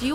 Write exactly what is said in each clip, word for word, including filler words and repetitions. Do you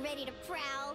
Ready to prowl?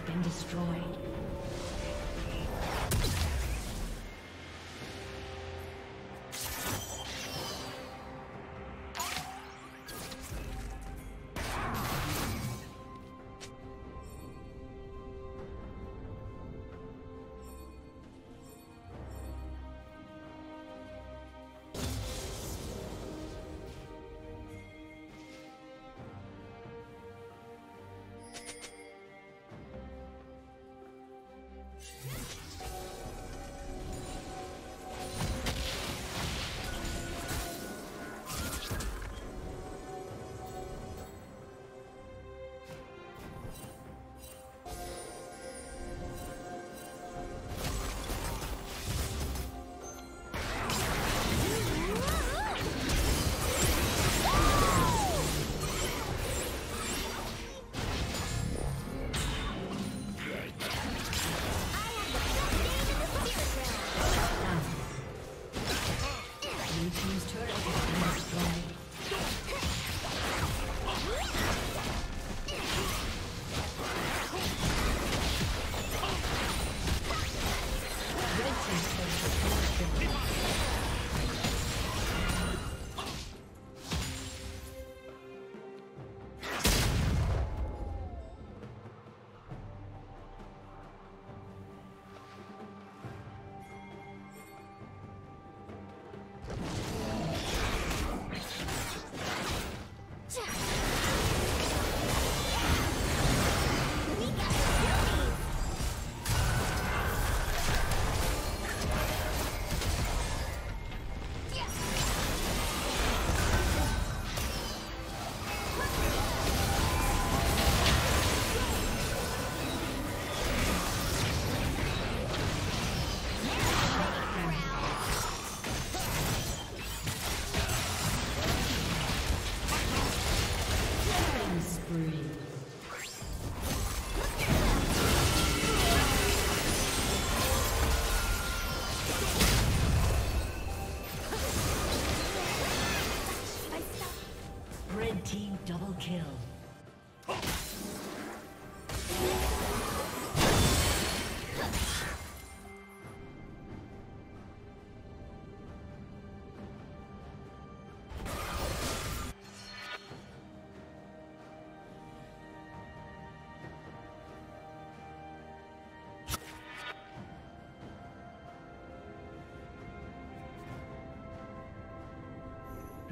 has been destroyed.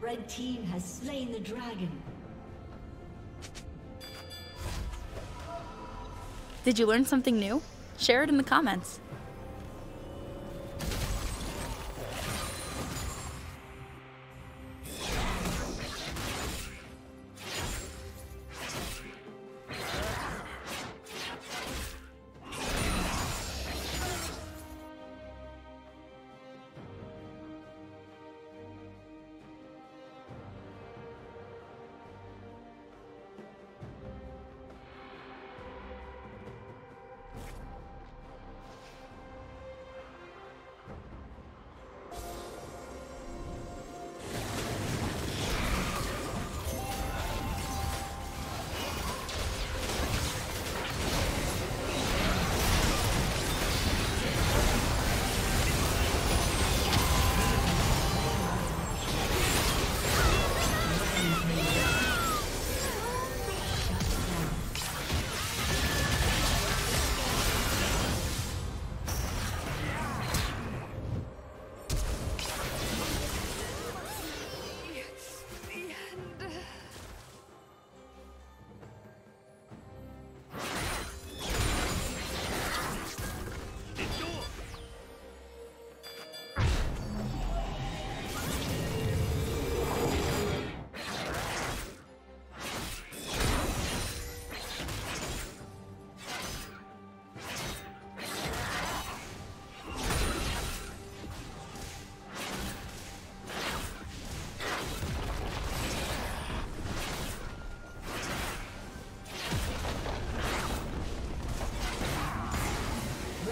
Red team has slain the dragon. Did you learn something new? Share it in the comments.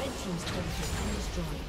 Red team's turret has been destroyed.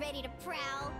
Ready to prowl?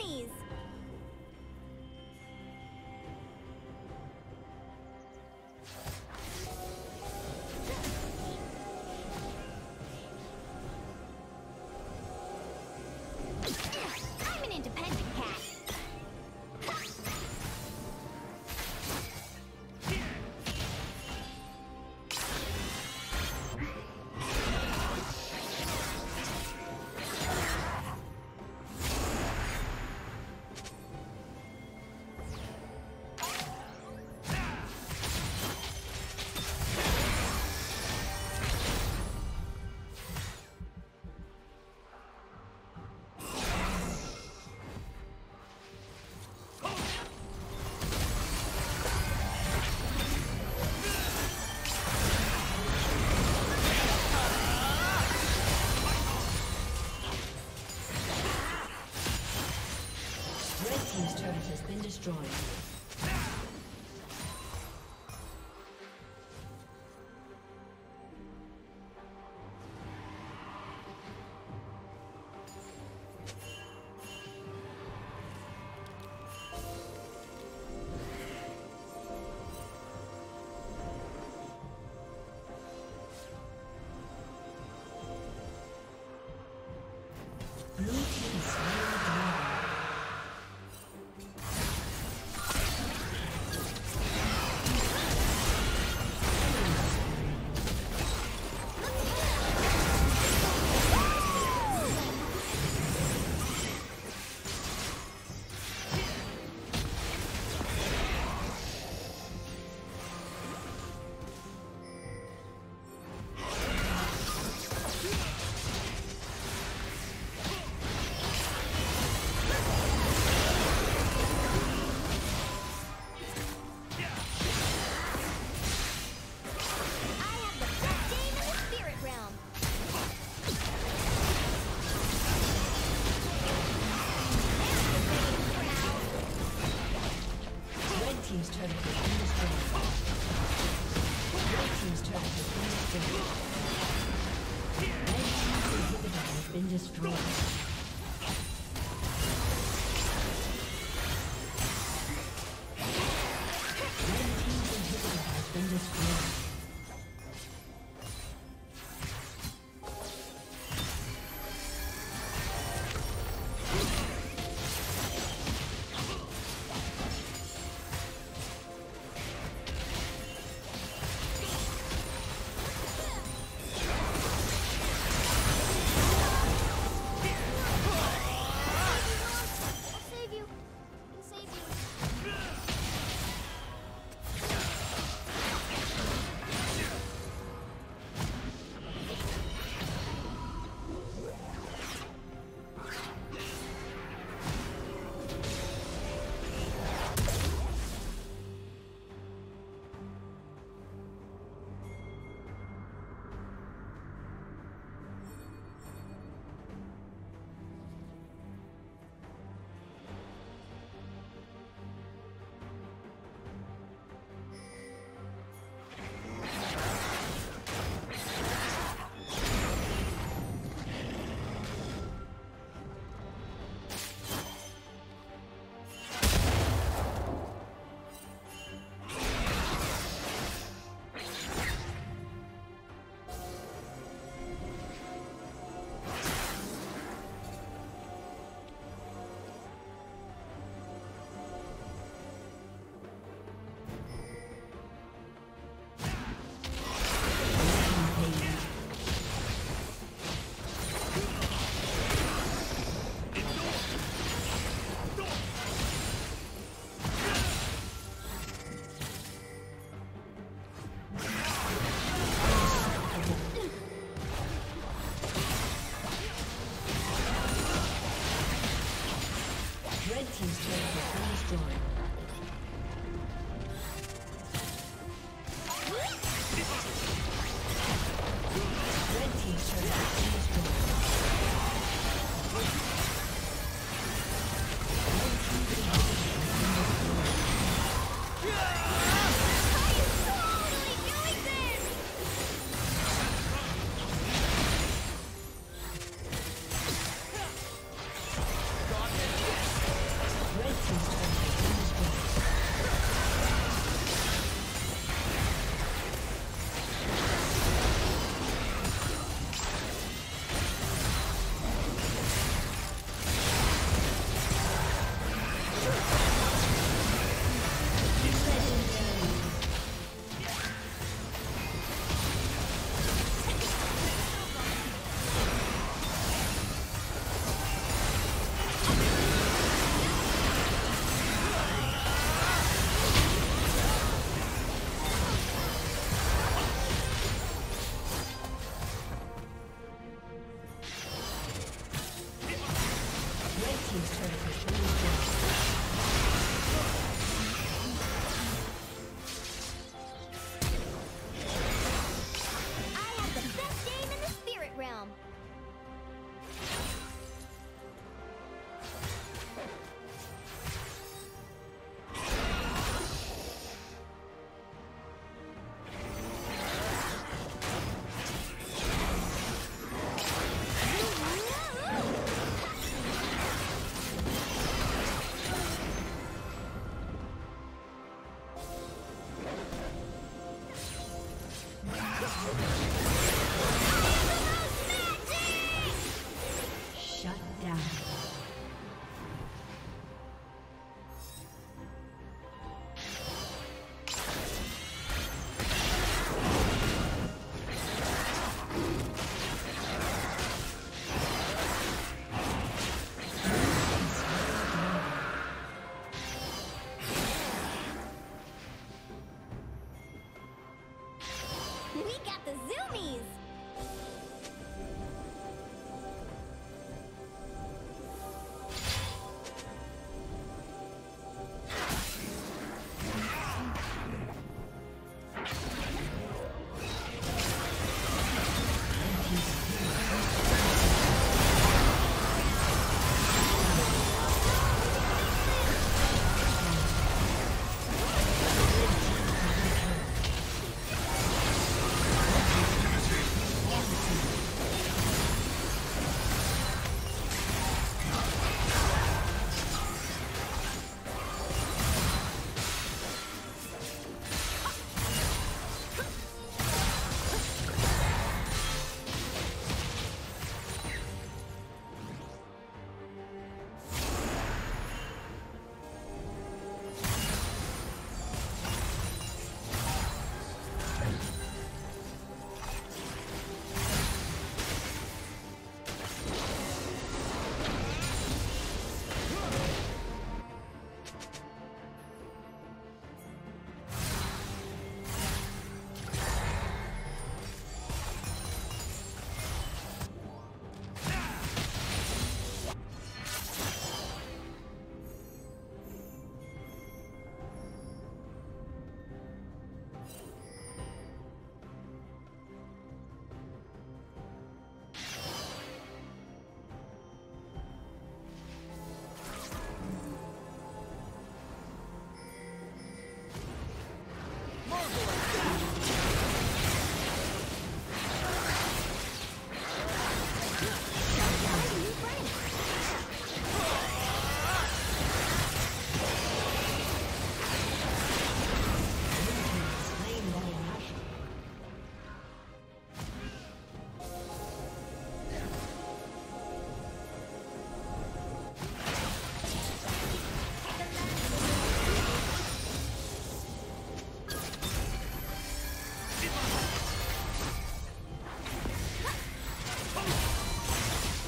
armies! I'm an independent cat. Destroyed. Yeah.